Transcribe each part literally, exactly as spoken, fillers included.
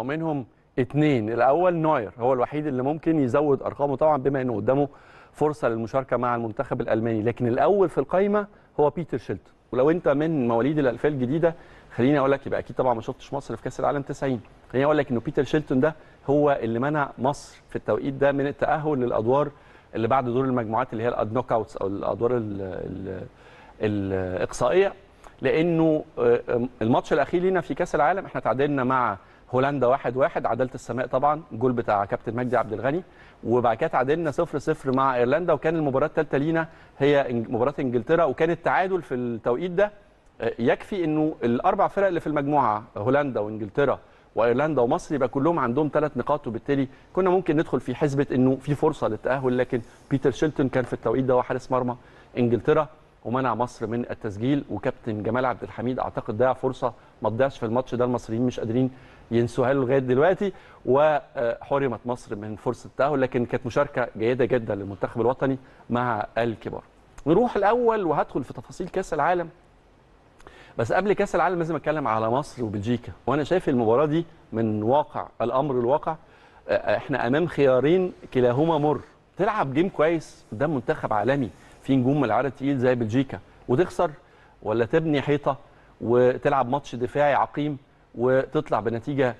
ومنهم اثنين. الاول نوير هو الوحيد اللي ممكن يزود ارقامه طبعا بما انه قدامه فرصه للمشاركه مع المنتخب الالماني، لكن الاول في القايمه هو بيتر شيلتون. ولو انت من مواليد الالفيه الجديده خليني اقول لك، يبقى اكيد طبعا ما شفتش مصر في كاس العالم تسعين، خليني اقول لك انه بيتر شيلتون ده هو اللي منع مصر في التوقيت ده من التاهل للادوار اللي بعد دور المجموعات اللي هي النوك اوتس او الادوار الاقصائيه، لانه الماتش الاخير لينا في كاس العالم احنا تعادلنا مع هولندا واحد واحد، عداله السماء طبعا جول بتاع كابتن مجدي عبد الغني، وبعد كده تعادلنا صفر صفر مع ايرلندا، وكان المباراه الثالثه لينا هي مباراه انجلترا، وكان التعادل في التوقيت ده يكفي انه الاربع فرق اللي في المجموعه هولندا وانجلترا وايرلندا ومصر يبقى كلهم عندهم ثلاث نقاط، وبالتالي كنا ممكن ندخل في حسبه انه في فرصه للتاهل، لكن بيتر شيلتون كان في التوقيت ده هو حارس مرمى انجلترا ومنع مصر من التسجيل. وكابتن جمال عبد الحميد اعتقد ضيع فرصه ما تضيعش في الماتش ده، المصريين مش قادرين ينسوها له لغايه دلوقتي، وحرمت مصر من فرصه التاهل، لكن كانت مشاركه جيده جدا للمنتخب الوطني مع الكبار. نروح الاول وهدخل في تفاصيل كاس العالم، بس قبل كاس العالم لازم اتكلم على مصر وبلجيكا، وانا شايف المباراه دي من واقع الامر الواقع احنا امام خيارين كلاهما مر، تلعب جيم كويس قدام منتخب عالمي في نجوم العيار تقيل زي بلجيكا وتخسر، ولا تبني حيطه وتلعب ماتش دفاعي عقيم وتطلع بنتيجه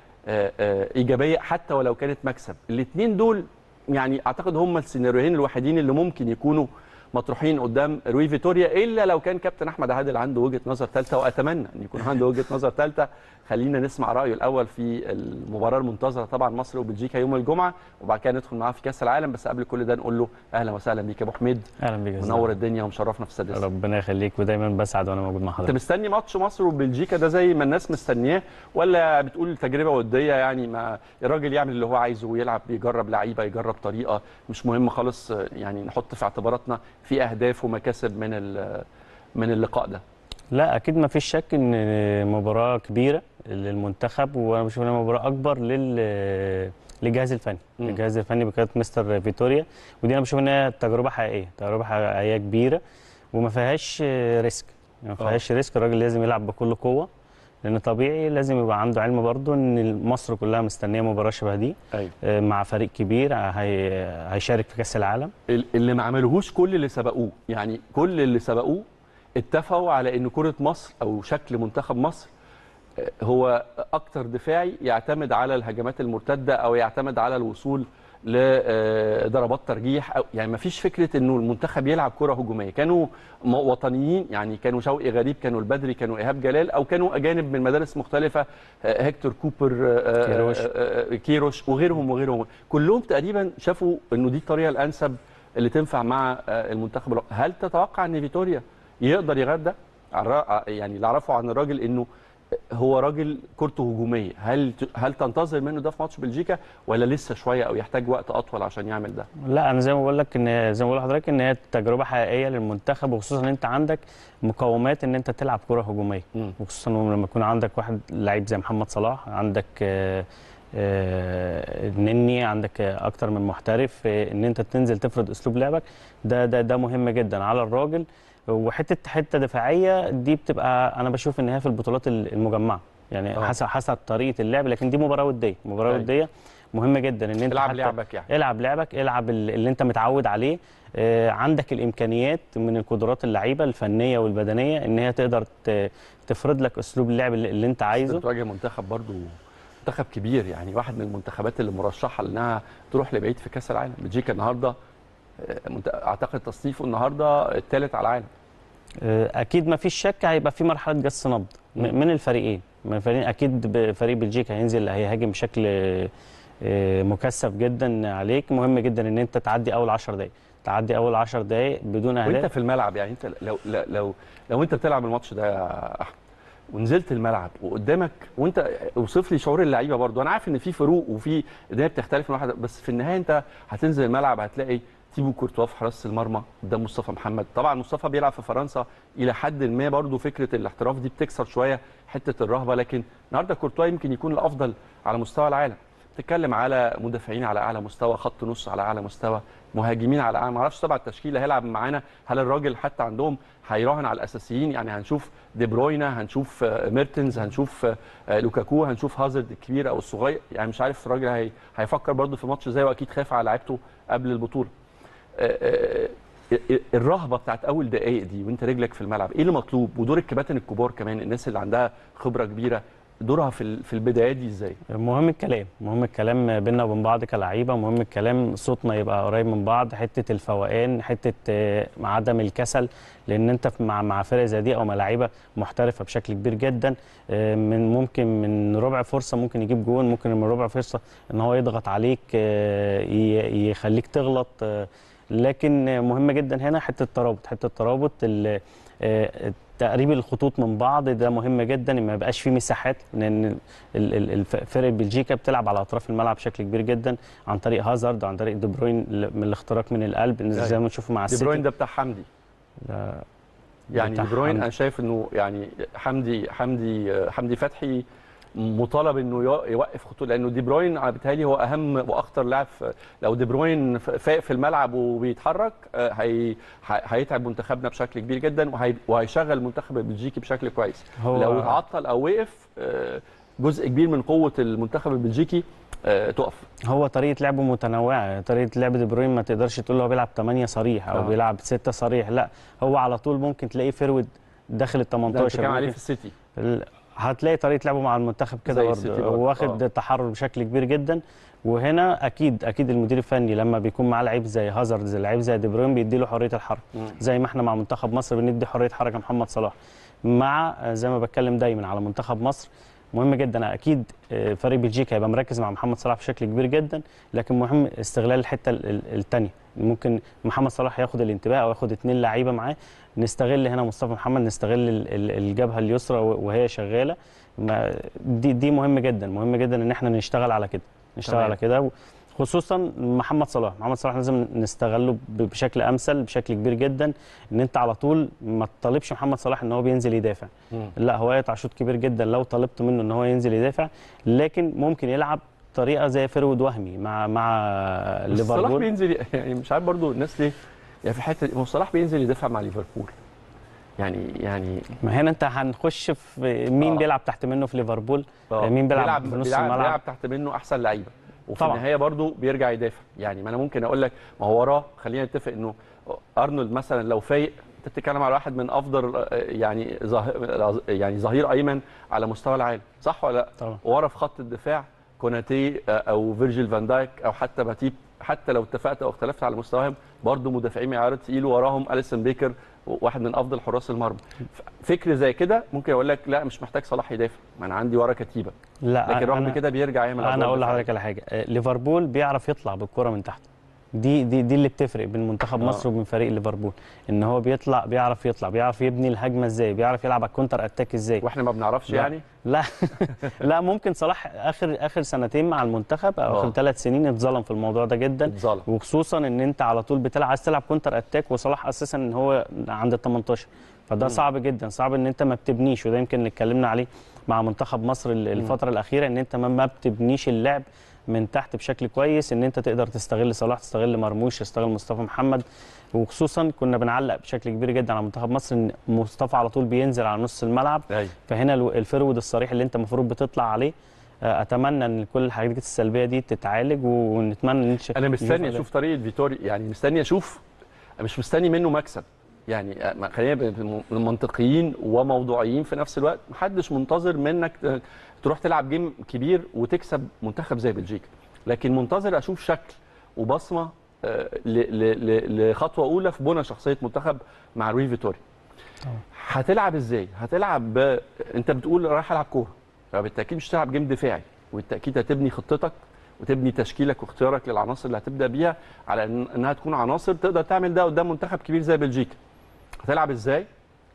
ايجابيه حتى ولو كانت مكسب. الاثنين دول يعني اعتقد هم السيناريوهين الوحيدين اللي ممكن يكونوا مطروحين قدام روي فيتوريا، الا لو كان كابتن احمد عادل عنده وجهه نظر ثالثه، واتمنى ان يكون عنده وجهه نظر ثالثه. خلينا نسمع رايه الاول في المباراه المنتظره طبعا مصر وبلجيكا يوم الجمعه، وبعد كده ندخل معاه في كاس العالم. بس قبل كل ده نقول له اهلا وسهلا بيك يا ابو حميد. اهلا بيك، منور الدنيا ومشرفنا في السادسه. ربنا يخليك، ودايما بسعد وانا موجود مع حضرتك. انت مستني ماتش مصر وبلجيكا ده زي ما الناس مستنياه، ولا بتقول تجربه وديه يعني ما الراجل يعمل اللي هو عايزه ويلعب، يجرب لعيبه، يجرب طريقه، مش مهم خالص يعني نحط في اعتباراتنا في اهداف ومكاسب من من اللقاء ده؟ لا اكيد ما فيش شك ان مباراه كبيره للمنتخب، وانا بشوف انها مباراه اكبر لل للجهاز الفني، مم. الجهاز الفني بقياده مستر فيتوريا، ودي انا بشوف انها تجربه حقيقيه، تجربه حقيقيه كبيره وما فيهاش ريسك، ما فيهاش ريسك. الراجل لازم يلعب بكل قوه، لان طبيعي لازم يبقى عنده علم برضه ان مصر كلها مستنيه مباراه شبه دي. أيوة. مع فريق كبير هيشارك في كاس العالم. اللي ما عملوهوش كل اللي سبقوه، يعني كل اللي سبقوه اتفقوا على ان كره مصر او شكل منتخب مصر هو اكتر دفاعي، يعتمد على الهجمات المرتده او يعتمد على الوصول لضربات ترجيح، أو يعني ما فيش فكره انه المنتخب يلعب كره هجوميه. كانوا وطنيين يعني، كانوا شوقي غريب، كانوا البدري، كانوا ايهاب جلال، او كانوا اجانب من مدارس مختلفه، هيكتور كوبر، كيروش, كيروش وغيرهم وغيرهم، كلهم تقريبا شافوا انه دي الطريقه الانسب اللي تنفع مع المنتخب. هل تتوقع ان فيتوريا يقدر يغير ده؟ يعني اللي اعرفه عن الراجل انه هو راجل كورته هجوميه، هل هل تنتظر منه ده في ماتش بلجيكا ولا لسه شويه او يحتاج وقت اطول عشان يعمل ده؟ لا انا زي ما بقول لك ان زي ما بقول لحضرتك ان هي تجربه حقيقيه للمنتخب، وخصوصا ان انت عندك مقومات ان انت تلعب كره هجوميه، م. وخصوصا لما يكون عندك واحد لعيب زي محمد صلاح، عندك آآ آآ النني، عندك اكتر من محترف، ان انت تنزل تفرض اسلوب لعبك ده ده ده مهم جدا على الراجل. وحته حته دفاعيه دي بتبقى انا بشوف ان هي في البطولات المجمعه يعني أوه. حسب حسب طريقه اللعب، لكن دي مباراه وديه، مباراه أي. وديه مهمه جدا ان انت العب لعبك، يعني العب لعبك، العب اللي انت متعود عليه، آه عندك الامكانيات من القدرات اللعيبه الفنيه والبدنيه ان هي تقدر تفرض لك اسلوب اللعب اللي انت عايزه. بتواجه منتخب برضو منتخب كبير، يعني واحد من المنتخبات اللي مرشحه انها تروح لبعيد في كاس العالم. بلجيكا النهارده اعتقد تصنيفه النهارده الثالث على العالم، اكيد ما فيش شك هيبقى في مرحله جس نبض من الفريقين، من الفريقين اكيد. فريق بلجيكا هينزل هيهاجم بشكل مكثف جدا عليك، مهم جدا ان انت تعدي اول عشر دقائق، تعدي اول عشر دقائق بدون اهداف وانت في الملعب. يعني انت لو لو لو, لو انت بتلعب الماتش ده يا احمد ونزلت الملعب وقدامك، وانت اوصف لي شعور اللعيبه برضو، انا عارف ان في فروق وفي الدنيا بتختلف من واحد، بس في النهايه انت هتنزل الملعب هتلاقي تيبو كورتوا في حراسه المرمى قدام مصطفى محمد. طبعا مصطفى بيلعب في فرنسا الى حد ما، برضه فكره الاحتراف دي بتكسر شويه حته الرهبه، لكن النهارده كورتوا يمكن يكون الافضل على مستوى العالم. تتكلم على مدافعين على اعلى مستوى، خط نص على اعلى مستوى، مهاجمين على اعلى، ما اعرفش طبعا التشكيل هيلعب معانا، هل الراجل حتى عندهم هيراهن على الاساسيين؟ يعني هنشوف دي بروينا، هنشوف ميرتنز، هنشوف لوكاكو، هنشوف هازارد الكبير او الصغير، يعني مش عارف الراجل هي... هيفكر برضه في ماتش ازاي، واكيد خايف على لعيبته قبل البطوله. الرهبه بتاعت اول دقائق دي وانت رجلك في الملعب، ايه اللي مطلوب؟ ودور الكباتن الكبار كمان، الناس اللي عندها خبره كبيره، دورها في في البدايات دي ازاي؟ مهم الكلام، مهم الكلام بينا وبين بعض كلاعيبه، مهم الكلام، صوتنا يبقى قريب من بعض، حته الفوقان، حته عدم الكسل، لان انت مع مع فرق زي دي او مع لعيبه محترفه بشكل كبير جدا، من ممكن من ربع فرصه ممكن يجيب جون، ممكن من ربع فرصه ان هو يضغط عليك يخليك تغلط، لكن مهم جدا هنا حته الترابط، حته الترابط تقريب الخطوط من بعض، ده مهم جدا، ما يبقاش في مساحات، لان الفرق بلجيكا بتلعب على اطراف الملعب بشكل كبير جدا، عن طريق هازارد، عن طريق دي بروين من الاختراق من القلب زي ما بنشوفه مع السيتي. دي بروين ده بتاع حمدي، لا يعني دي بروين انا شايف انه يعني حمدي حمدي حمدي فتحي مطالب انه يوقف خطوط، لانه دي بروين بالتالي هو اهم واخطر لاعب. لو دي بروين فايق في الملعب وبيتحرك هي هيتعب منتخبنا بشكل كبير جدا، وهيشغل المنتخب البلجيكي بشكل كويس. لو اتعطل او وقف جزء كبير من قوه المنتخب البلجيكي تقف. هو طريقه لعبه متنوعه، طريقه لعب دي بروين ما تقدرش تقول له هو بيلعب ثمانية صريح او آه. بيلعب ستة صريح، لا هو على طول ممكن تلاقيه فيرود داخل ال تمنتاشر. كان عليه في السيتي ال... هتلاقي طريقه لعبه مع المنتخب كده برضه، واخد آه. تحرر بشكل كبير جدا، وهنا اكيد اكيد المدير الفني لما بيكون معاه لعيب زي هازارد، زي لعيب زي دي بروين، بيدي له حريه الحركه، زي ما احنا مع منتخب مصر بندي حريه حركه محمد صلاح، مع زي ما بتكلم دايما على منتخب مصر مهم جدا. اكيد فريق بلجيكا هيبقى مركز مع محمد صلاح بشكل كبير جدا، لكن مهم استغلال الحته الثانيه، ممكن محمد صلاح ياخد الانتباه او ياخد اثنين لعيبه معاه، نستغل هنا مصطفى محمد، نستغل الجبهه اليسرى وهي شغاله، دي دي مهم جدا، مهم جدا ان احنا نشتغل على كده، نشتغل على كده، خصوصا محمد صلاح، محمد صلاح لازم نستغله بشكل امثل بشكل كبير جدا، ان انت على طول ما تطالبش محمد صلاح ان هو بينزل يدافع، مم. لا هو يقطع شوط كبير جدا لو طالبت منه ان هو ينزل يدافع، لكن ممكن يلعب طريقه زي فيرود وهمي مع مع ليفربول. صلاح بينزل يعني مش عارف برضو الناس ليه يعني في حته صلاح بينزل يدافع مع ليفربول، يعني يعني ما هنا انت هنخش في مين آه. بيلعب تحت منه في ليفربول، آه. مين بيلعب في نص الملعب، بيلعب تحت منه احسن لعيبه، وفي طبعا. النهايه برضه بيرجع يدافع، يعني ما انا ممكن اقول لك ما هو وراه، خلينا نتفق انه ارنولد مثلا لو فايق، انت بتتكلم على واحد من افضل يعني ظهير يعني ظهير ايمن على مستوى العالم، صح ولا لا؟ ورا في خط الدفاع كوناتي او فيرجيل فان دايك او حتى باتيب، حتى لو اتفقت او اختلفت على مستواهم برضه مدافعين معيار تقيل، وراهم اليسون بيكر واحد من افضل حراس المرمى. فكر زي كده ممكن اقول لك لا مش محتاج صلاح يدافع، ما انا عندي ورا كتيبه، لا لكن رغم كده بيرجع يعمل. انا اقول لحضرتك على حاجه، ليفربول بيعرف يطلع بالكره من تحت، دي دي دي اللي بتفرق بين منتخب آه. مصر وبين فريق ليفربول، ان هو بيطلع، بيعرف يطلع، بيعرف يبني الهجمه ازاي، بيعرف يلعب على الكونتر اتاك ازاي، واحنا ما بنعرفش لا. يعني لا لا ممكن صلاح اخر اخر سنتين مع المنتخب او آه. اخر ثلاث سنين اتظلم في الموضوع ده جدا، اتظلم، وخصوصا ان انت على طول بتلعب، عايز تلعب كونتر اتاك، وصلاح اساسا ان هو عند ال تمنتاشر، فده م. صعب جدا، صعب ان انت ما بتبنيش، وده يمكن اللي اتكلمنا عليه مع منتخب مصر الفتره م. الاخيره، ان انت ما بتبنيش اللعب من تحت بشكل كويس، ان انت تقدر تستغل صلاح، تستغل مرموش، تستغل مصطفى محمد، وخصوصا كنا بنعلق بشكل كبير جدا على منتخب مصر ان مصطفى على طول بينزل على نص الملعب، أي. فهنا الفرود الصريح اللي انت المفروض بتطلع عليه. اتمنى ان كل الحاجات السلبيه دي تتعالج، ونتمنى ان انا مستني اشوف طريقه فيتوري، يعني مستني اشوف، مش مستني منه مكسب، يعني خلينا منطقيين وموضوعيين في نفس الوقت، محدش منتظر منك تروح تلعب جيم كبير وتكسب منتخب زي بلجيكا، لكن منتظر اشوف شكل وبصمه لخطوه اولى في بنى شخصيه منتخب مع روي فيتوري. هتلعب ازاي؟ هتلعب ب... انت بتقول رايح العب كوره، فبالتاكيد مش هتلعب جيم دفاعي، وبالتاكيد هتبني خطتك وتبني تشكيلك واختيارك للعناصر اللي هتبدا بيها على انها تكون عناصر تقدر تعمل ده قدام منتخب كبير زي بلجيكا. هتلعب ازاي؟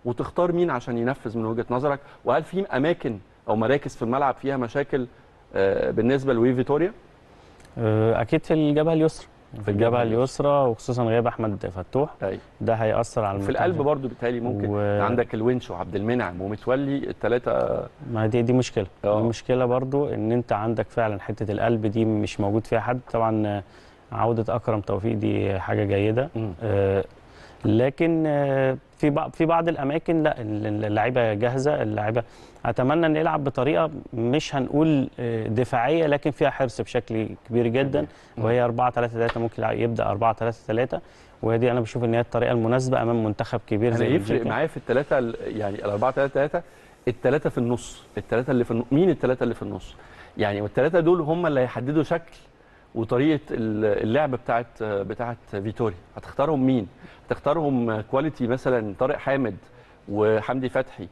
وتختار مين عشان ينفذ من وجهه نظرك؟ وهل في اماكن او مراكز في الملعب فيها مشاكل بالنسبه لوي فيتوريا؟ اكيد في الجبهه اليسرى، في الجبهه اليسرى وخصوصا غياب احمد فتوح. أي. ده هيأثر على في القلب برضو بالتالي ممكن و... عندك الونش وعبد المنعم ومتولي الثلاثه. ما دي دي مشكله. أوه. المشكله برضو ان انت عندك فعلا حته القلب دي مش موجود فيها حد. طبعا عوده اكرم توفيق دي حاجه جيده. آه لكن آه في في بعض الاماكن لا، اللعيبه جاهزه، اللعيبه اتمنى ان يلعب بطريقه مش هنقول دفاعيه لكن فيها حرص بشكل كبير جدا، وهي أربعة ثلاثة ثلاثة. ممكن يبدا أربعة ثلاثة ثلاثة، وهي انا بشوف ان هي الطريقه المناسبه امام منتخب كبير زي الجزائر. يفرق معايا في الثلاثه، يعني الأربعة ثلاثة ثلاثة، الثلاثه في النص، الثلاثه اللي في مين الثلاثه اللي في النص يعني، والثلاثه دول هم اللي هيحددوا شكل وطريقه اللعب بتاعه بتاعه فيتوريا. هتختارهم مين؟ هتختارهم كواليتي مثلا طارق حامد وحمدي فتحي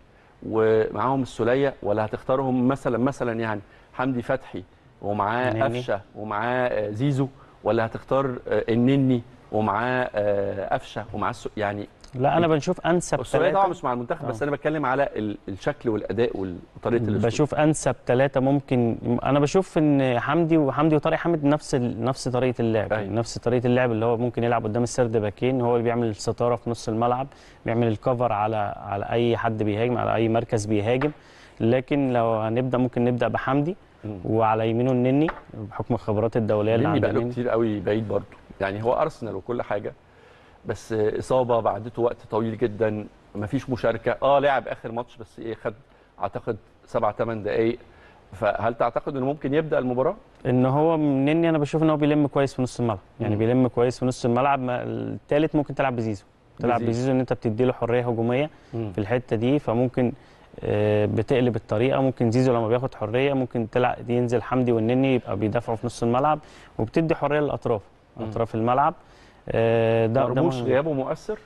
ومعاهم السوليه، ولا هتختارهم مثلا مثلا يعني حمدي فتحي ومعاه قفشه ومعاه زيزو، ولا هتختار النني ومعاه قفشه ومعاه يعني؟ لا انا بنشوف انسب ثلاثه طبعا مش مع المنتخب. أوه. بس انا بتكلم على الشكل والاداء وطريقه الاسلوب. بشوف انسب ثلاثه ممكن، انا بشوف ان حمدي وحمدي وطارق حامد نفس ال... نفس طريقه اللعب. أي. نفس طريقه اللعب اللي هو ممكن يلعب قدام السرد باكين، هو اللي بيعمل الستاره في نص الملعب، بيعمل الكفر على على اي حد بيهاجم، على اي مركز بيهاجم. لكن لو هنبدا ممكن نبدا بحمدي م. وعلى يمينه النني بحكم الخبرات الدوليه اللي عنده. بقاله كتير قوي بعيد برضه، يعني هو ارسنال وكل حاجه بس اصابه بعدته وقت طويل جدا، مفيش مشاركه. اه لعب اخر ماتش بس ايه، خد اعتقد سبع ثمان دقائق. فهل تعتقد انه ممكن يبدا المباراه؟ ان هو منني انا بشوف ان هو بيلم كويس في نص الملعب، يعني مم. بيلم كويس في نص الملعب. الثالث ممكن تلعب بزيزو، تلعب بزيزو, بزيزو ان انت بتدي له حريه هجوميه مم. في الحته دي، فممكن بتقلب الطريقه. ممكن زيزو لما بياخد حريه ممكن تلعب ينزل حمدي والنني يبقى بيدافعوا في نص الملعب، وبتدي حريه للاطراف اطراف الملعب. ده مرموش غيابه مؤثر؟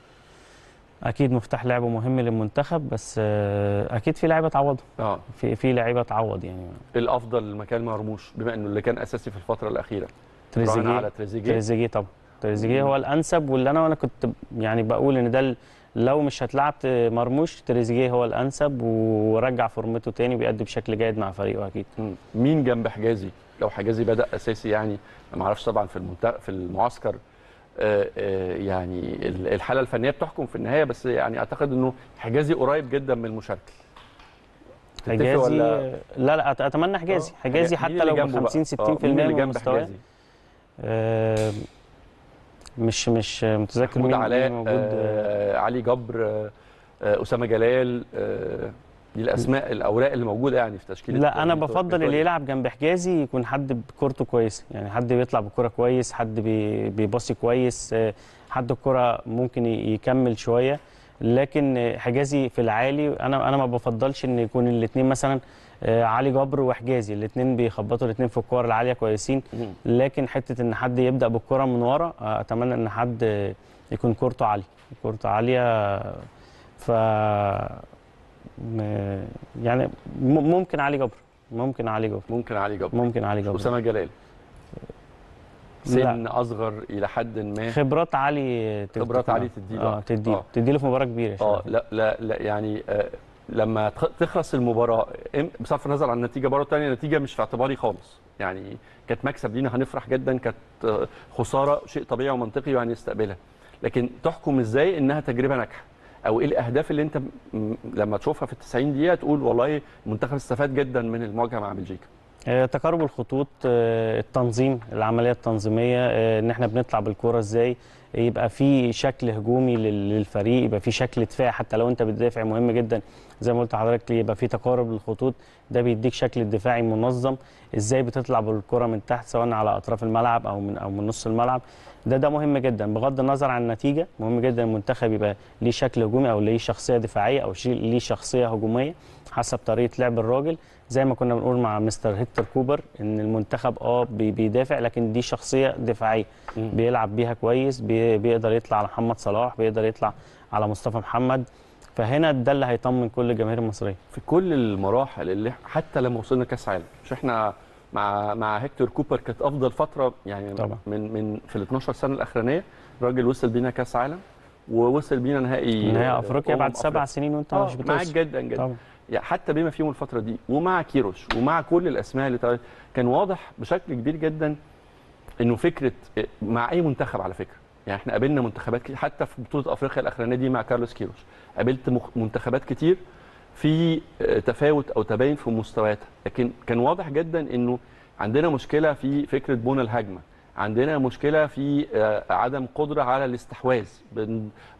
اكيد مفتاح لعبه مهم للمنتخب، بس اكيد في لعيبه تعوضه. اه في في لعيبه تعوض يعني. الافضل مكان مرموش بما انه اللي كان اساسي في الفتره الاخيره تريزيجيه. على تريزيجيه تريزيجيه طبعا، تريزيجيه هو الانسب، واللي انا وانا كنت يعني بقول ان ده لو مش هتلعب مرموش تريزيجيه هو الانسب، ورجع فورمته تاني وبيأدي بشكل جيد مع فريقه اكيد. م. مين جنب حجازي؟ لو حجازي بدأ اساسي يعني، ما اعرفش طبعا في المنتخب في المعسكر يعني الحاله الفنيه بتحكم في النهايه، بس يعني اعتقد انه حجازي قريب جدا من المشاركه. حجازي ولا... لا لا اتمنى حجازي. حجازي حتى لو خمسين ستين بالمية من مستواه. آه مش مش متذكر مين علاء موجود. آه علي جبر، آه اسامه جلال، آه دي الاسماء الاوراق اللي موجوده يعني في تشكيله. لا انا بفضل اللي يلعب جنب حجازي يكون حد بكورته كويسه، يعني حد بيطلع بالكره كويس، حد بيباصي كويس، حد الكره ممكن يكمل شويه. لكن حجازي في العالي انا انا ما بفضلش ان يكون الاثنين مثلا علي جبر وحجازي الاثنين بيخبطوا الاثنين في الكور العاليه كويسين، لكن حته ان حد يبدا بالكره من ورا اتمنى ان حد يكون كورته عاليه، كورته عاليه. ف يعني ممكن علي جبر، ممكن علي جبر ممكن علي جبر ممكن علي جبر أسامة جلال سن اصغر الى حد ما، خبرات علي خبرات علي تدي له اه تدي تدي له في مباراه كبيره. اه لا لا لا يعني آه لما تخلص المباراه بصرف النظر عن النتيجه، برضه ثانيه النتيجه مش في اعتباري خالص، يعني كانت مكسب لينا هنفرح جدا، كانت خساره شيء طبيعي ومنطقي وهنستقبلها، لكن تحكم ازاي انها تجربه ناجحه، او ايه الاهداف اللي انت لما تشوفها في التسعين دقيقه تقول والله المنتخب استفاد جدا من المواجهه مع بلجيكا؟ تقارب الخطوط، التنظيم، العمليه التنظيميه، ان احنا بنطلع بالكوره ازاي، يبقى في شكل هجومي للفريق، يبقى في شكل دفاعي حتى لو انت بتدافع مهم جدا زي ما قلت لحضرتك، يبقى في تقارب للخطوط، ده بيديك شكل دفاعي منظم، ازاي بتطلع بالكره من تحت سواء على اطراف الملعب او من او من نص الملعب. ده ده مهم جدا بغض النظر عن النتيجه، مهم جدا المنتخب يبقى ليه شكل هجومي او ليه شخصيه دفاعيه او ليه شخصيه هجوميه حسب طريقه لعب الراجل، زي ما كنا بنقول مع مستر هيكتور كوبر ان المنتخب اه بيدافع لكن دي شخصيه دفاعيه بيلعب بيها كويس، بيقدر يطلع على محمد صلاح، بيقدر يطلع على مصطفى محمد. فهنا ده اللي هيطمن كل الجماهير المصريه في كل المراحل، اللي حتى لما وصلنا كاس عالم، مش احنا مع مع هيكتور كوبر كانت افضل فتره يعني طبعا. من من في ال اتناشر سنه الاخرانيه الراجل وصل بينا كاس عالم ووصل بينا نهائي نهائي افريقيا بعد أفريقيا. سبع سنين وانت مش بتوصل معاك جدا جدا طبعا. يعني حتى بما فيهم الفتره دي ومع كيروش ومع كل الاسماء اللي كان واضح بشكل كبير جدا انه فكره مع اي منتخب على فكره، يعني احنا قابلنا منتخبات حتى في بطوله افريقيا الاخرانيه دي مع كارلوس كيروش، قابلت منتخبات كتير في تفاوت او تباين في مستوياتها، لكن كان واضح جدا انه عندنا مشكله في فكره بنى الهجمه، عندنا مشكله في عدم قدره على الاستحواذ،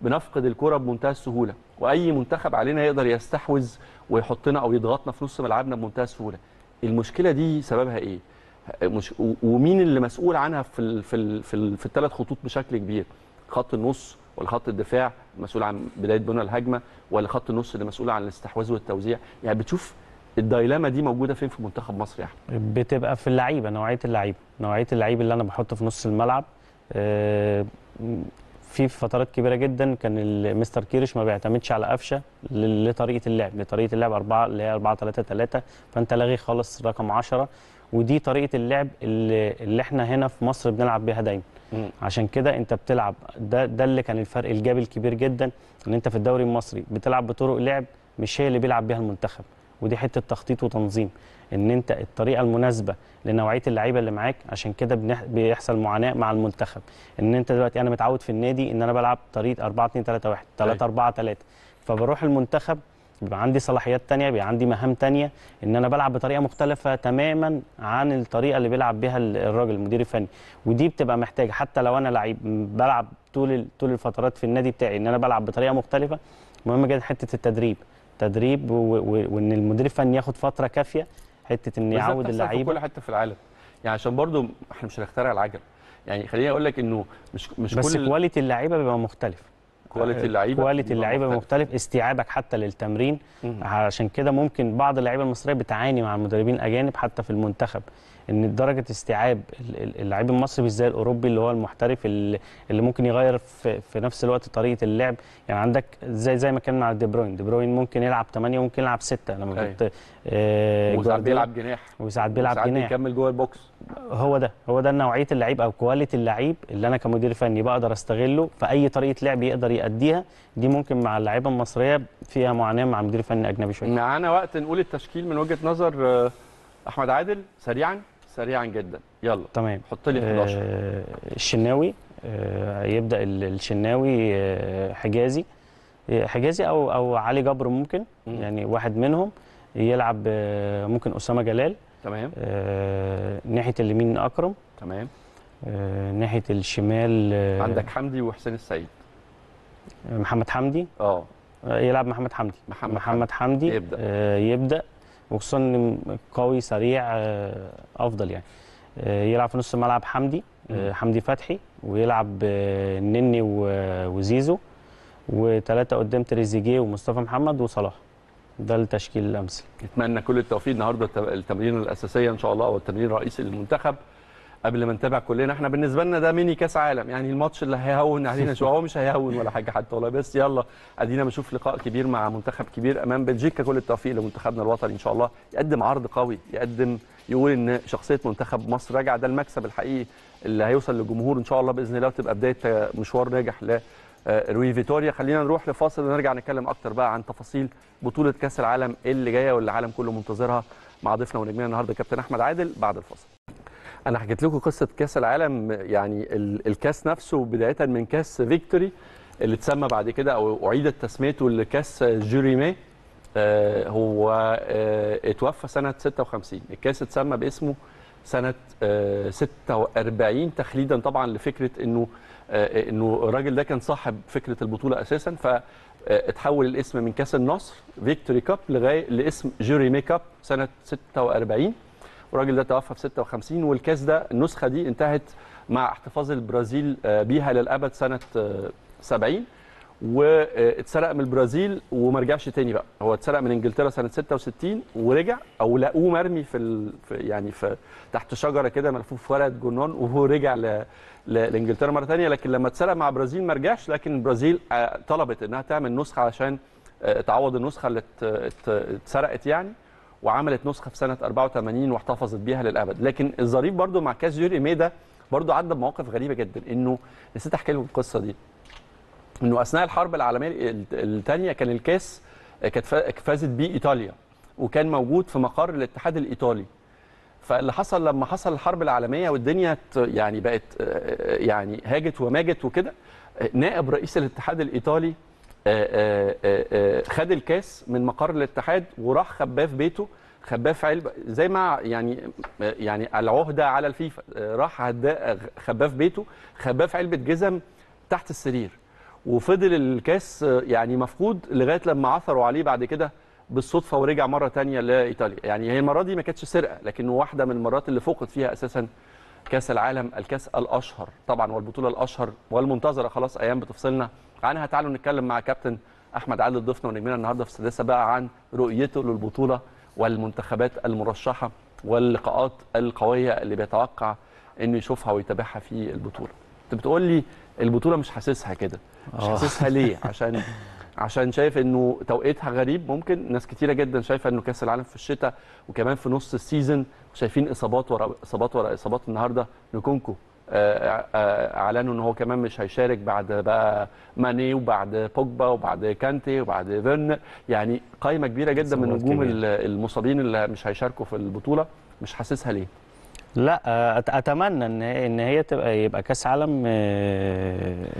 بنفقد الكره بمنتهى السهوله، واي منتخب علينا يقدر يستحوذ ويحطنا او يضغطنا في نص ملعبنا بمنتهى السهوله. المشكله دي سببها ايه؟ مش ومين اللي مسؤول عنها في ال في ال في, ال في الثلاث خطوط بشكل كبير؟ خط النص ولا خط الدفاع مسؤول عن بدايه بنى الهجمه، ولا خط النص اللي مسؤول عن الاستحواذ والتوزيع؟ يعني بتشوف الدايلاما دي موجوده فين في منتخب مصر يا احمد؟ بتبقى في اللعيبه، نوعيه اللعيبه، نوعيه اللعيب اللي انا بحطه في نص الملعب. في فترات كبيره جدا كان المستر كيرش ما بيعتمدش على قفشه لطريقه اللعب، لطريقه اللعب أربعة اللي هي أربعة ثلاثة ثلاثة، فانت لاغي خالص رقم عشرة، ودي طريقه اللعب اللي, اللي احنا هنا في مصر بنلعب بيها دايما. مم. عشان كده انت بتلعب ده ده اللي كان الفرق الجاب الكبير جدا، ان انت في الدوري المصري بتلعب بطرق لعب مش هي اللي بيلعب بيها المنتخب، ودي حته تخطيط وتنظيم، ان انت الطريقه المناسبه لنوعيه اللعيبه اللي معاك. عشان كده بيحصل معاناه مع المنتخب، ان انت دلوقتي انا متعود في النادي ان انا بلعب طريقه أربعة اثنين ثلاثة واحد ثلاثة أربعة ثلاثة، فبروح المنتخب بيبقى عندي صلاحيات تانية، بيبقى عندي مهام تانية، ان انا بلعب بطريقه مختلفه تماما عن الطريقه اللي بيلعب بها الراجل المدير الفني، ودي بتبقى محتاجه. حتى لو انا لعيب بلعب طول طول الفترات في النادي بتاعي ان انا بلعب بطريقه مختلفه، مهم جدا حته التدريب، تدريب وان المدير الفني ياخد فتره كافيه، حته ان يعود اللعيبه في كل حته في العالم، يعني عشان برضو احنا مش هنخترع العجل. يعني خليني اقول لك انه مش مش بس كل كواليتي اللعيبه بيبقى مختلف، كواليتي اللعيبه كواليتي اللعيبه مختلف، استيعابك حتى للتمرين. مم. عشان كده ممكن بعض اللعيبه المصريه بتعاني مع المدربين الاجانب حتى في المنتخب، ان درجه استيعاب اللعيب المصري مش زي الاوروبي اللي هو المحترف اللي ممكن يغير في, في نفس الوقت طريقه اللعب. يعني عندك زي زي ما كان مع دي بروين، دي بروين ممكن يلعب ثمانية وممكن يلعب ستة لما كنت آه وساعات بيلعب جناح وساعات بيلعب جناح وساعات بيكمل جوه البوكس. هو ده هو ده نوعيه اللعيب او كواليتي اللعيب اللي انا كمدير فني بقدر استغله في اي طريقه لعب يقدر يأديها. دي ممكن مع اللعيبه المصريه فيها معاناه مع مدير فني اجنبي شويه. معانا وقت نقول التشكيل من وجهه نظر احمد عادل سريعا سريعا جدا، يلا تمام. حط لي إحدى عشر. آه الشناوي، آه يبدا الشناوي، آه حجازي حجازي او او علي جبر ممكن. مم. يعني واحد منهم يلعب، آه ممكن اسامه جلال تمام. آه ناحيه اليمين اكرم تمام. آه ناحيه الشمال آه عندك حمدي وحسين السعيد، محمد حمدي اه يلعب محمد حمدي محمد, محمد حمدي, حمدي يبدا, آه يبدأ. وخصوصا قوي سريع افضل، يعني يلعب في نص الملعب حمدي حمدي فتحي، ويلعب نني وزيزو، وثلاثه قدام تريزيجيه ومصطفى محمد وصلاح. ده التشكيل الامثل. اتمنى كل التوفيق النهارده التمرين الاساسيه ان شاء الله، او التمرين الرئيسي للمنتخب. قبل ما نتابع كلنا، احنا بالنسبه لنا ده ميني كاس عالم، يعني الماتش اللي هيهون علينا شويه، هو مش هيهون ولا حاجه حتى والله، بس يلا ادينا بنشوف لقاء كبير مع منتخب كبير امام بلجيكا. كل التوفيق لمنتخبنا الوطني ان شاء الله، يقدم عرض قوي، يقدم يقول ان شخصيه منتخب مصر راجعه. ده المكسب الحقيقي اللي هيوصل للجمهور ان شاء الله باذن الله، وتبقى بدايه مشوار ناجح لروي فيتوريا. خلينا نروح لفاصل ونرجع نتكلم اكتر بقى عن تفاصيل بطوله كاس العالم اللي جايه واللي العالم كله منتظرها مع ضيفنا ونجمنا النهارده كابتن احمد عادل بعد الفاصل. أنا حكيت لكم قصة كأس العالم، يعني الكأس نفسه بداية من كأس فيكتوري اللي اتسمى بعد كده أو أعيدت تسميته لكأس جوريمي، آه هو آه اتوفى سنة ستة وخمسين، الكأس اتسمى باسمه سنة آه ستة وأربعين تخليدا طبعا لفكرة إنه آه إنه الراجل ده كان صاحب فكرة البطولة أساسا، فاتحول الاسم من كأس النصر فيكتوري كاب لغاية لاسم جوريمي كاب سنة ستة وأربعين. الراجل ده توفى في ستة وخمسين، والكاس ده النسخه دي انتهت مع احتفاظ البرازيل بيها للابد سنه سبعين، واتسرق من البرازيل وما رجعش تاني بقى، هو اتسرق من انجلترا سنه ستة وستين ورجع، او لقوه مرمي في, ال... في يعني في تحت شجره كده ملفوف ورقه جنون، وهو رجع ل... لانجلترا مره ثانيه، لكن لما اتسرق مع البرازيل ما رجعش، لكن البرازيل طلبت انها تعمل نسخه عشان تعوض النسخه اللي اتسرقت يعني، وعملت نسخه في سنه أربعة وثمانين واحتفظت بيها للابد. لكن الظريف برضو مع كاس جوريمي ده برضو عدى بمواقف غريبه جدا، انه نسيت احكي لكم القصه دي، انه اثناء الحرب العالميه الثانيه كان الكاس كانت فازت بيه ايطاليا، وكان موجود في مقر الاتحاد الايطالي، فاللي حصل لما حصل الحرب العالميه والدنيا يعني بقت يعني هاجت وماجت وكده، نائب رئيس الاتحاد الايطالي خد الكاس من مقر الاتحاد وراح خباه في بيته، خباه في علبه زي ما يعني يعني العهده على الفيفا، راح خباه في بيته، خباه في علبه جزم تحت السرير، وفضل الكاس يعني مفقود لغايه لما عثروا عليه بعد كده بالصدفه ورجع مره ثانيه لايطاليا. يعني هي المره دي ما كانتش سرقه، لكن واحده من المرات اللي فقد فيها اساسا كاس العالم، الكاس الاشهر طبعا والبطوله الاشهر والمنتظره خلاص ايام بتفصلنا عنها. تعالوا نتكلم مع كابتن احمد عادل ضيفنا ونجمنا النهارده في السادسه بقى عن رؤيته للبطوله والمنتخبات المرشحه واللقاءات القويه اللي بيتوقع انه يشوفها ويتابعها في البطوله. انت بتقول لي البطوله مش حاسسها كده، مش حاسسها ليه؟ عشان عشان شايف انه توقيتها غريب، ممكن ناس كتيره جدا شايفه انه كاس العالم في الشتاء وكمان في نص السيزون، شايفين اصابات ورا اصابات ورا اصابات. النهارده نكونكو اعلنوا ان هو كمان مش هيشارك بعد بقى ماني وبعد بوجبا وبعد كانتي وبعد فيرن، يعني قائمه كبيره جدا من نجوم المصابين اللي مش هيشاركوا في البطوله. مش حاسسها ليه؟ لا اتمنى ان ان هي تبقى يبقى كاس عالم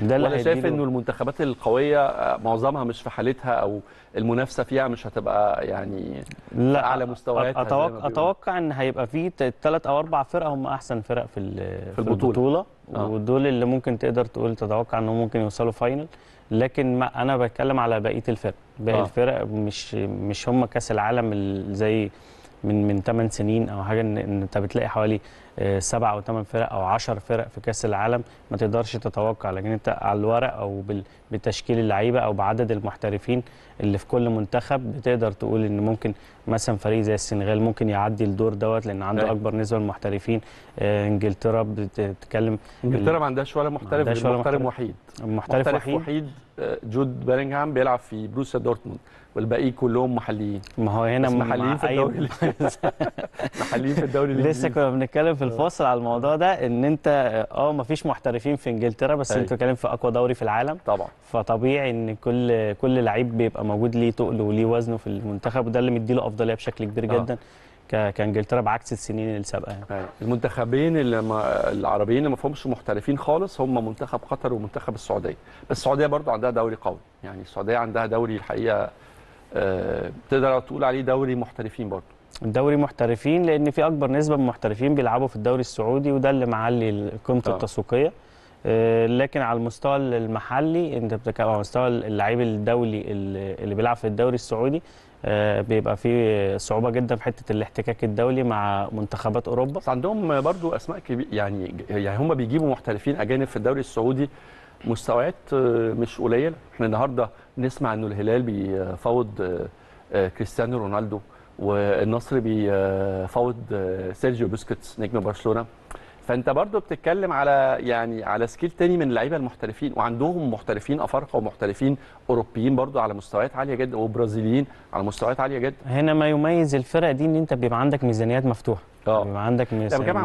ده اللي انا شايف انه المنتخبات القويه معظمها مش في حالتها او المنافسه فيها مش هتبقى يعني لا على مستوياتها. اتوقع اتوقع ان هيبقى في ثلاث او اربع فرق هم احسن فرق في في البطوله, البطولة. آه. ودول اللي ممكن تقدر تقول تتوقع انهم ممكن يوصلوا فاينل، لكن ما انا بتكلم على بقيه الفرق. باقي آه. الفرق مش مش هم كاس العالم زي من من ثمان سنين او حاجه، ان انت بتلاقي حوالي سبع او ثمان فرق او عشر فرق في كاس العالم ما تقدرش تتوقع. لكن انت على الورق او بتشكيل اللعيبه او بعدد المحترفين اللي في كل منتخب بتقدر تقول ان ممكن مثلا فريق زي السنغال ممكن يعدي الدور دوت لان عنده اكبر نسبه من المحترفين. انجلترا بتتكلم انجلترا ما عندهاش ولا محترف، محترف وحيد محترف وحيد, وحيد جود بيلينغهام بيلعب في بروسيا دورتموند والباقي كلهم محليين. ما هو هنا محليين في الدوري الانجليزي محليين في الدوري الانجليزي لسه كنا بنتكلم في الفاصل على الموضوع ده، ان انت اه ما فيش محترفين في انجلترا بس انت بتتكلم في اقوى دوري في العالم طبعا، فطبيعي ان كل كل لعيب بيبقى موجود ليه تقله وليه وزنه في المنتخب، وده اللي مديله افضليه بشكل كبير جدا كانجلترا بعكس السنين اللي سابقه. يعني المنتخبين العربيين اللي ما فيهمش محترفين خالص هم منتخب قطر ومنتخب السعوديه، بس السعوديه برضو عندها دوري قوي، يعني السعوديه عندها دوري الحقيقه تقدر تقول عليه دوري محترفين برضو. دوري محترفين لان في اكبر نسبه من المحترفين بيلعبوا في الدوري السعودي وده اللي معلي قيمته التسويقيه. لكن على المستوى المحلي انت بتتكلم على مستوى اللعيب الدولي اللي بيلعب في الدوري السعودي بيبقى في صعوبه جدا في حته الاحتكاك الدولي مع منتخبات اوروبا. بس عندهم برضو اسماء كبيره، يعني يعني هم بيجيبوا محترفين اجانب في الدوري السعودي مستويات مش قليله. احنا النهارده نسمع انه الهلال بيفاوض كريستيانو رونالدو والنصر بيفاوض سيرجيو بوسكيتس نجم برشلونه، فانت برضو بتتكلم على يعني على سكيل تاني من اللعيبه المحترفين، وعندهم محترفين افارقه ومحترفين اوروبيين برضو على مستويات عاليه جدا وبرازيليين على مستويات عاليه جدا. هنا ما يميز الفرق دي ان انت بيبقى عندك ميزانيات مفتوحه. اه بيبقى عندك ميزانيات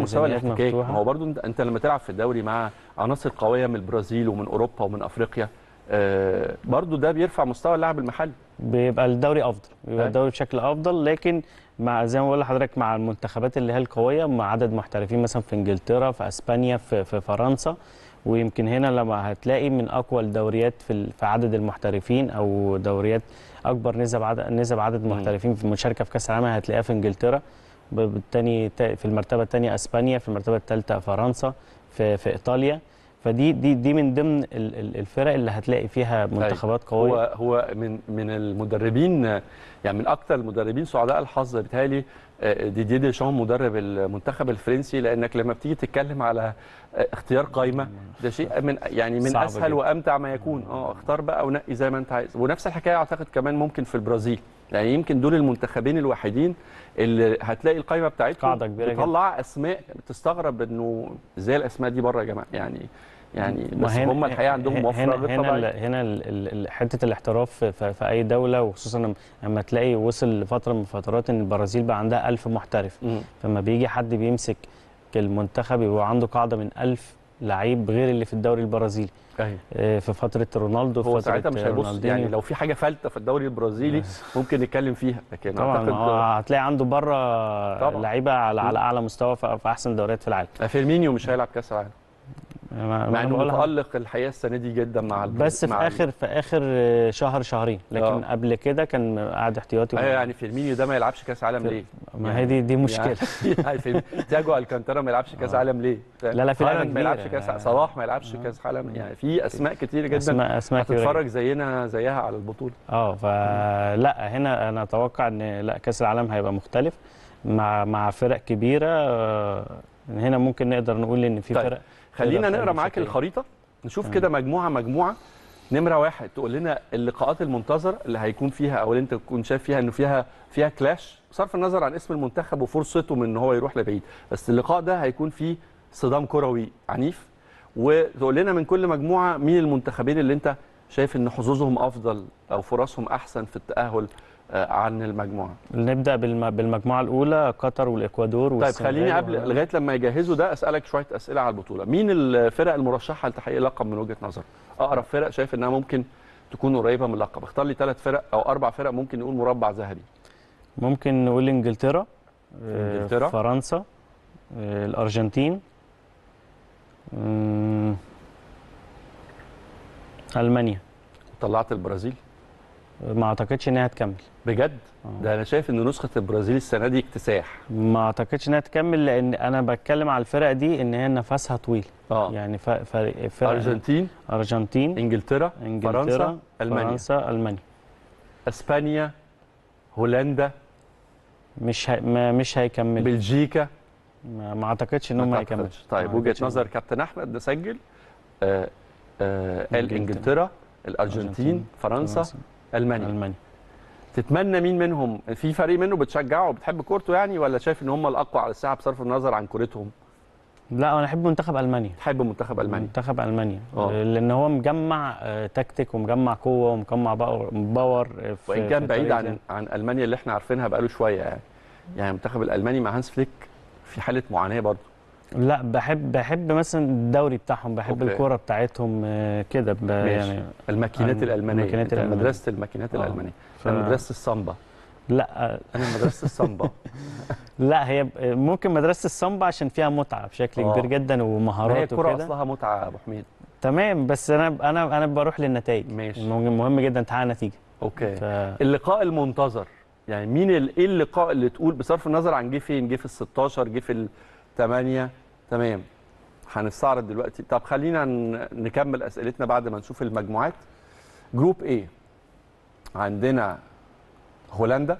مفتوحه. هو برضو انت لما تلعب في الدوري مع عناصر قويه من البرازيل ومن اوروبا ومن افريقيا آه برضو ده بيرفع مستوى اللاعب المحلي، بيبقى الدوري افضل، بيبقى الدوري بشكل افضل. لكن مع زي ما بقول لحضرتك مع المنتخبات اللي هي القويه مع عدد محترفين مثلا في انجلترا في اسبانيا في, في فرنسا، ويمكن هنا لما هتلاقي من اقوى الدوريات في في عدد المحترفين او دوريات اكبر نسب عدد نسب عدد محترفين في المشاركه في كاس العالم هتلاقيها في انجلترا، بالتاني في المرتبه الثانيه اسبانيا، في المرتبه الثالثه فرنسا، في في ايطاليا. فدي دي دي من ضمن الفرق اللي هتلاقي فيها منتخبات قويه. هو هو من من المدربين، يعني من اكثر المدربين سعداء الحظ بيتهيألي ديدي ديشان مدرب المنتخب الفرنسي، لانك لما بتيجي تتكلم على اختيار قائمه ده شيء من يعني من اسهل وامتع ما يكون. اه اختار بقى ونقي زي ما انت عايز، ونفس الحكايه اعتقد كمان ممكن في البرازيل، يعني يمكن دول المنتخبين الوحيدين اللي هتلاقي القائمه بتاعتهم بتطلع اسماء بتستغرب انه ازاي الاسماء دي بره يا جماعه، يعني يعني بس هم الحقيقه عندهم وفره غير طبيعيه. هنا هنا حته الاحتراف في, في اي دوله، وخصوصا لما تلاقي وصل لفتره من الفترات ان البرازيل بقى عندها ألف محترف، فما بيجي حد بيمسك المنتخب يبقى عنده قاعده من ألف لعيب غير اللي في الدوري البرازيلي. أيوة. في فتره رونالدو في هو فتره ساعتها مش هيبص، يعني لو في حاجه فلته في الدوري البرازيلي ممكن نتكلم فيها، لكن طبعا أعتقد هتلاقي عنده بره لعيبه على, على اعلى مستوى في احسن دوريات في العالم. فيرمينيو مش هيلعب كاس العالم مع انه متالق الحقيقه السنه دي جدا مع بس في مع اخر في اخر شهر شهرين، لكن أوه. قبل كده كان قاعد احتياطي. ايوه يعني فيرمينيو ده ما يلعبش كاس عالم ليه؟ ما هي دي دي مشكله يعني. تياجو الكانتارا ما يلعبش كاس عالم ليه؟ لا لا في لعيبه ما يلعبش كاس، صلاح ما يلعبش كاس عالم، يعني في اسماء كتير جدا هتتفرج زينا زيها على البطوله. اه فلا هنا انا اتوقع ان لا كاس العالم هيبقى مختلف مع مع فرق كبيره. هنا ممكن نقدر نقول ان في طيب. فرق. خلينا نقرا معاك الخريطه نشوف كده مجموعه مجموعه. نمره واحد تقول لنا اللقاءات المنتظره اللي هيكون فيها او اللي انت تكون شايف فيها انه فيها فيها كلاش بصرف النظر عن اسم المنتخب وفرصته من ان هو يروح لبعيد، بس اللقاء ده هيكون فيه صدام كروي عنيف. وتقول لنا من كل مجموعه مين المنتخبين اللي انت شايف ان حظوظهم افضل او فرصهم احسن في التاهل عن المجموعه. نبدا بالمجموعه الاولى قطر والاكوادور والسنغال. طيب خليني قبل و... لغايه لما يجهزوا ده اسالك شويه اسئله على البطوله. مين الفرق المرشحه لتحقيق لقب من وجهه نظرك؟ اقرب فرق شايف انها ممكن تكون قريبه من اللقب. اختار لي ثلاث فرق او اربع فرق ممكن نقول مربع ذهبي. ممكن نقول انجلترا، انجلترا فرنسا، الارجنتين، المانيا. طلعت البرازيل؟ ما اعتقدش انها هتكمل بجد. ده انا شايف ان نسخه البرازيل السنه دي اكتساح. ما اعتقدش انها هتكمل لان انا بتكلم على الفرق دي ان هي نفسها طويل. اه يعني فرق فرق ارجنتين ارجنتين انجلترا, إنجلترا فرنسا المانيا فرنسا المانيا اسبانيا هولندا مش هي... ما مش هيكمل. بلجيكا ما اعتقدش انهم هيكملوا. طيب وجهه نظر كابتن احمد نسجل آه آه قال انجلترا الارجنتين أرجنتين. فرنسا, فرنسا. المانيا. المانيا تتمنى مين منهم؟ في فريق منه بتشجعه وبتحب كورته يعني، ولا شايف ان هم الاقوى على الساحه بصرف النظر عن كورتهم؟ لا انا احب منتخب المانيا. تحب منتخب المانيا؟ منتخب المانيا أوه. لان هو مجمع تكتيك ومجمع قوه ومجمع باور في وان كان في بعيد عن عن المانيا اللي احنا عارفينها بقاله شويه يعني. يعني المنتخب الالماني مع هانس فليك في حاله معاناه برضه. لا بحب بحب مثلا الدوري بتاعهم، بحب الكوره بتاعتهم كده يعني. الماكينات الالمانيه الماكينات الالمانيه مدرسه الماكينات الالمانيه ف... انا مدرسه الصامبا. لا انا مدرسه الصامبا لا هي ممكن مدرسه الصامبا عشان فيها متعه بشكل أوه. كبير جدا ومهارات وكده. الكوره اصلها متعه يا ابو حميد. تمام بس انا انا انا بروح للنتائج. ماشي مهم جدا تحقق نتيجه. اوكي ف... اللقاء المنتظر يعني مين ال... ايه اللقاء اللي تقول بصرف النظر عن جه فين؟ جه في الستاشر جه في ال تمانية. تمام هنستعرض دلوقتي. طب خلينا نكمل اسئلتنا بعد ما نشوف المجموعات. جروب ايه عندنا هولندا،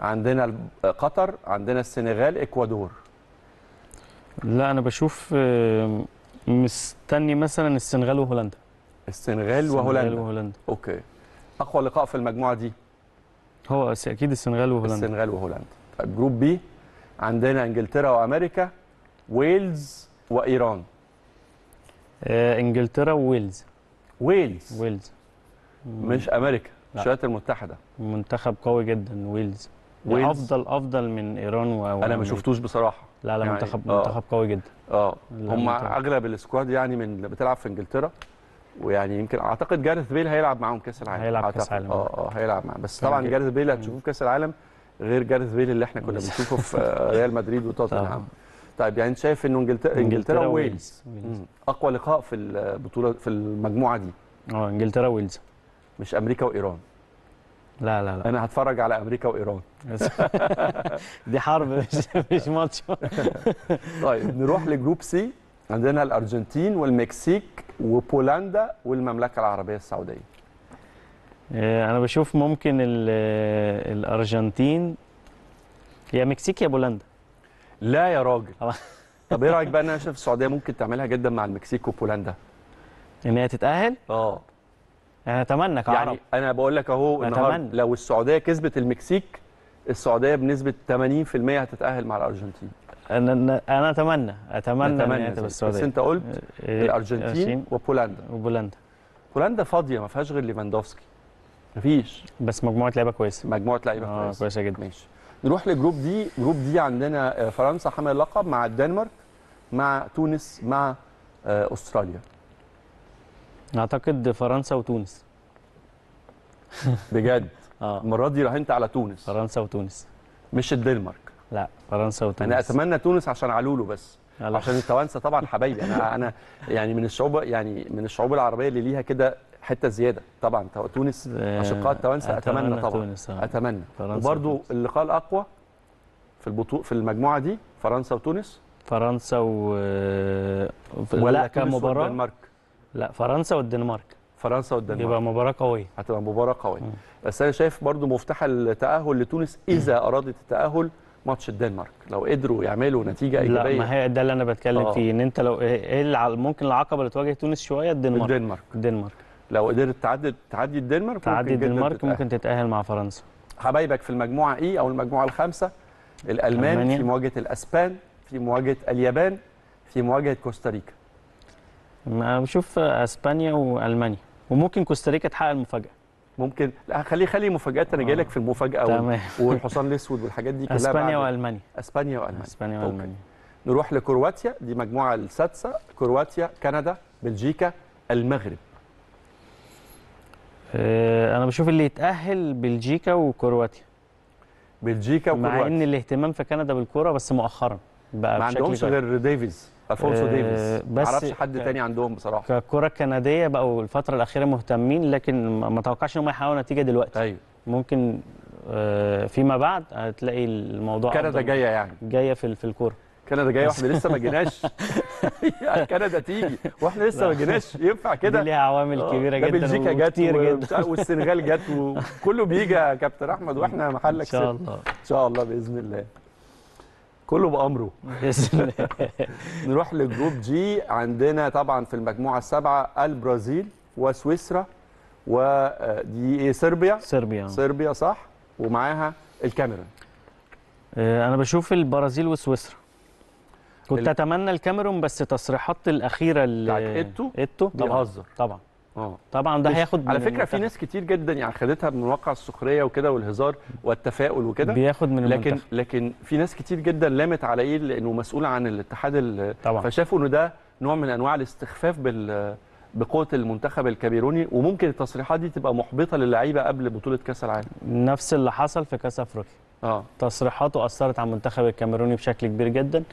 عندنا قطر، عندنا السنغال، اكوادور. لا انا بشوف مستني مثلا السنغال وهولندا. السنغال وهولندا السنغال وهولندا اوكي. اقوى لقاء في المجموعه دي هو اكيد السنغال وهولندا. السنغال وهولندا. طيب جروب بي عندنا انجلترا وامريكا، ويلز وايران. آه، انجلترا وويلز. ويلز ويلز مش امريكا، الولايات المتحده. منتخب قوي جدا ويلز. ويلز افضل افضل من ايران و... انا ما شفتوش بصراحه. لا لا يعني منتخب آه. منتخب قوي جدا. اه هم اغلب السكواد يعني من بتلعب في انجلترا، ويعني يمكن اعتقد جارث بيل هيلعب معاهم كاس العالم. هيلعب كاس العالم اه اه هيلعب معاهم. بس طبعا جارث بيل هتشوفوه في كاس العالم غير جارث بيل اللي احنا كنا بنشوفه في ريال مدريد وتوتنهام. طيب يعني شايف انه انجلترا انجلترا وويلز اقوى لقاء في البطوله في المجموعه دي. اه انجلترا وويلز مش امريكا وايران. لا لا لا انا هتفرج على امريكا وايران دي حرب مش مش ماتش طيب نروح لجروب سي عندنا الارجنتين والمكسيك وبولندا والمملكه العربيه السعوديه. أنا بشوف ممكن الأرجنتين يا مكسيك يا بولندا. لا يا راجل طب إيه رأيك بقى؟ أنا شايف السعودية ممكن تعملها جدا مع المكسيك وبولندا إن هي تتأهل؟ آه أنا أتمنى كعرب يعني. أنا بقول لك أهو النهارده لو السعودية كسبت المكسيك السعودية بنسبة تمانين في المية هتتأهل مع الأرجنتين. أنا أنا أتمنى أتمنى إن هي تبقى السعودية. بس أنت قلت الأرجنتين وبولندا. وبولندا بولندا فاضية ما فيهاش غير ليفاندوفسكي. مفيش بس مجموعه لعيبه كويسه. مجموعه لعيبه آه كويسه كويسه جدا. ماشي نروح لجروب دي. جروب دي عندنا فرنسا حامل اللقب مع الدنمارك مع تونس مع أستراليا. أعتقد فرنسا وتونس. بجد؟ اه المرة دي راهنت على تونس. فرنسا وتونس مش الدنمارك. لا فرنسا وتونس. أنا أتمنى تونس عشان علولو بس. لا. عشان التوانسة طبعا حبايبي. أنا أنا يعني من الشعوب يعني من الشعوب العربية اللي ليها كده حتة زيادة طبعا. تونس أشقاء التوانسة أتمنى, أتمنى طبعا تونس. أتمنى. وبرضو اللقاء الأقوى في البطو في المجموعة دي فرنسا وتونس. فرنسا و ولا كام مباراة؟ والدنمارك. لا فرنسا والدنمارك. فرنسا والدنمارك يبقى مباراة قوية. هتبقى مباراة قوية. بس أنا شايف برضو مفتاح التأهل لتونس إذا أرادت التأهل ماتش الدنمارك، لو قدروا يعملوا نتيجة إيجابية. لا ما هي ده اللي أنا بتكلم آه. فيه، إن أنت لو إيه ممكن العقبة اللي تواجه تونس شوية الدنمارك. الدنمارك. الدنمارك. لو قدرت تعدي تعدي الدنمارك تعدي الدنمارك ممكن تتأهل مع فرنسا. حبايبك في المجموعة إي أو المجموعة الخامسة، الألمان ألمانيا. في مواجهة الأسبان، في مواجهة اليابان، في مواجهة كوستاريكا. ما بشوف اسبانيا والمانيا وممكن كوستاريكا تحقق المفاجاه. ممكن لا خلي خلي مفاجات، انا جاي لك في المفاجاه والحصان الاسود والحاجات دي كلها. اسبانيا والمانيا. اسبانيا والمانيا. اسبانيا والمانيا. نروح لكرواتيا، دي مجموعه السادسه، كرواتيا، كندا، بلجيكا، المغرب. انا بشوف اللي يتاهل بلجيكا وكرواتيا. بلجيكا وكرواتيا مع ان الاهتمام في كندا بالكوره بس مؤخرا بقى ما عندهمش غير ديفيز، ألفونسو ديفيز، ما اعرفش حد تاني عندهم بصراحه. الكره الكنديه بقوا الفتره الاخيره مهتمين، لكن ما اتوقعش ان هم يحققوا نتيجه دلوقتي. ايوه ممكن فيما بعد هتلاقي الموضوع كندا جايه، يعني جايه في في الكوره. كندا جايه واحنا لسه ما جيناش. كندا تيجي واحنا لسه ما جيناش، ينفع كده؟ دي ليها عوامل كبيره جدا. بلجيكا جت و... والسنغال جت وكله بيجي يا كابتن احمد واحنا محلك. ان شاء الله ان شاء الله باذن الله كله بأمره. نروح للجروب جي، عندنا طبعا في المجموعة السابعة البرازيل وسويسرا ودي ايه صربيا. صربيا صربيا صح، ومعاها الكاميرون. أنا بشوف البرازيل وسويسرا. كنت ال... أتمنى الكاميرون بس تصريحات الأخيرة بتاعت إيتو إيتو بيهزر طبعا. اه طبعا ده هياخد على فكره في ناس كتير جدا يعني خدتها من واقع السخريه وكده والهزار والتفاؤل وكده، بياخد من المنتخب. لكن لكن في ناس كتير جدا لامت على ايه لانه مسؤول عن الاتحاد، فشافوا انه ده نوع من انواع الاستخفاف بال بقوه المنتخب الكاميروني، وممكن التصريحات دي تبقى محبطه للعيبه قبل بطوله كاس العالم. نفس اللي حصل في كاس افريقيا. اه تصريحاته اثرت على المنتخب الكاميروني بشكل كبير جدا.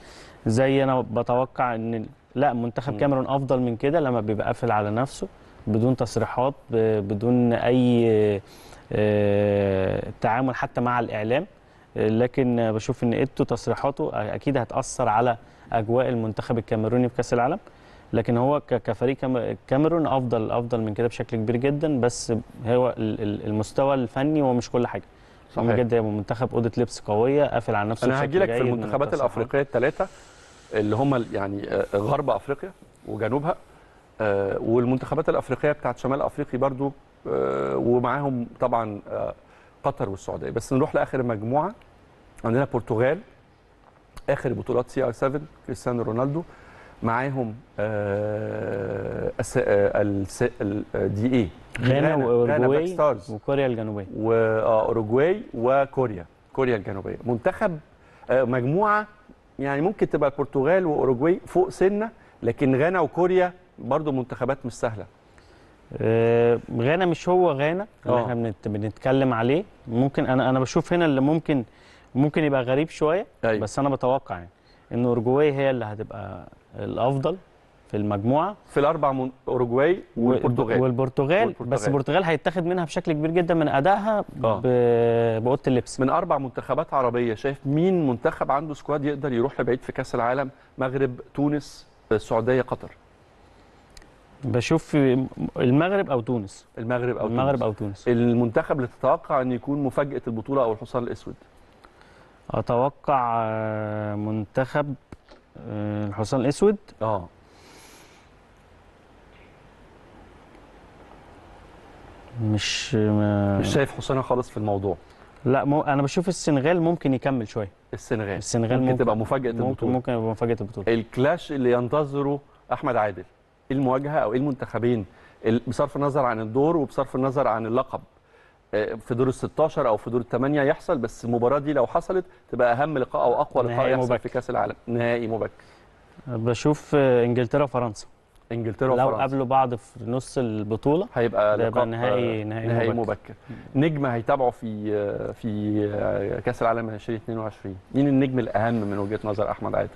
زي انا بتوقع ان لا منتخب كاميرون افضل من كده لما بيبقى قافل على نفسه بدون تصريحات، بدون اي تعامل حتى مع الاعلام. لكن بشوف ان ايتو تصريحاته اكيد هتاثر على اجواء المنتخب الكاميروني في كاس العالم، لكن هو كفريق كاميرون افضل افضل من كده بشكل كبير جدا. بس هو المستوى الفني هو مش كل حاجه صحيح جدا. منتخب اوضه لبس قويه قافل على نفسه. انا هجي لك في المنتخبات الافريقيه الثلاثه اللي هم يعني غرب افريقيا وجنوبها آه والمنتخبات الافريقيه بتاعت شمال افريقيا برضو آه ومعاهم طبعا آه قطر والسعوديه. بس نروح لاخر مجموعه، عندنا البرتغال اخر بطولات سي ار سبعة كريستيانو رونالدو، معاهم آه دي ايه غانا واوروجواي وكوريا الجنوبيه واوروجواي وكوريا كوريا الجنوبيه. منتخب آه مجموعه يعني ممكن تبقى البرتغال واوروجواي فوق سنه، لكن غانا وكوريا برضه منتخبات مش سهله. آه غانا مش هو غانا اللي احنا بنت بنتكلم عليه. ممكن انا انا بشوف هنا اللي ممكن ممكن يبقى غريب شويه. أيوة. بس انا بتوقع يعني ان اورجواي هي اللي هتبقى الافضل في المجموعه في الاربع من اورجواي والبرتغال. والبرتغال بس البرتغال هيتاخد منها بشكل كبير جدا من ادائها بأوضه اللبس. من اربع منتخبات عربيه شايف مين منتخب عنده سكواد يقدر يروح لبعيد في كاس العالم؟ مغرب، تونس، السعوديه، قطر. بشوف المغرب او تونس. المغرب او المغرب تونس. او تونس. المنتخب اللي تتوقع ان يكون مفاجاه البطوله او الحصان الاسود؟ اتوقع منتخب الحصان الاسود. اه مش ما... مش شايف حصانه خالص في الموضوع. لا مو... انا بشوف السنغال ممكن يكمل شويه. السنغال السنغال ممكن, ممكن تبقى مفاجاه البطوله. ممكن ممكن يبقى مفاجاه البطوله. الكلاش اللي ينتظره احمد عادل، ايه المواجهه او ايه المنتخبين بصرف النظر عن الدور وبصرف النظر عن اللقب في دور ال ستاشر او في دور الثمانية يحصل، بس المباراه دي لو حصلت تبقى اهم لقاء او اقوى لقاء يحصل مبكر في كاس العالم. نهائي مبكر. بشوف انجلترا وفرنسا. انجلترا وفرنسا لو قابلوا بعض في نص البطوله هيبقى لقاء نهائي نهائي, نهائي مبكر. مبكر. نجم هيتابعوا في في كاس العالم ألفين واثنين وعشرين، مين النجم الاهم من وجهه نظر احمد عادل؟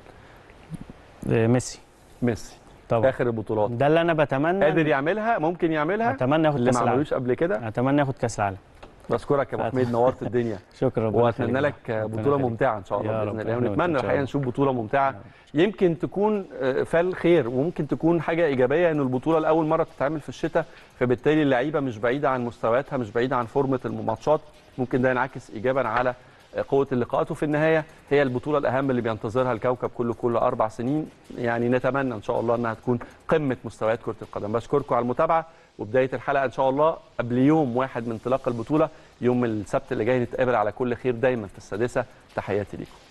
ميسي. ميسي طبعا اخر البطولات، ده اللي انا بتمنى قادر يعملها، ممكن يعملها. اتمنى ياخد كاس العالم، ما عملوش قبل كده. اتمنى ياخد كاس العالم. بشكرك يا ابو حميد، نورت الدنيا. شكرا ربنا يخليك، واتمنى لك بطوله ممتعه ان شاء الله باذن الله، ونتمنى الحقيقه نشوف بطوله ممتعه يمكن تكون فال خير، وممكن تكون حاجه ايجابيه ان البطوله لاول مره بتتعمل في الشتاء، فبالتالي اللعيبه مش بعيده عن مستوياتها، مش بعيده عن فورمه الماتشات، ممكن ده ينعكس ايجابا على قوه اللقاءات، وفي النهايه هي البطوله الاهم اللي بينتظرها الكوكب كله كل اربع سنين، يعني نتمنى ان شاء الله انها تكون قمه مستويات كره القدم. بشكركم على المتابعه، وبدايه الحلقه ان شاء الله قبل يوم واحد من انطلاق البطوله يوم السبت اللي جاي نتقابل على كل خير دايما في السادسه. تحياتي ليكم.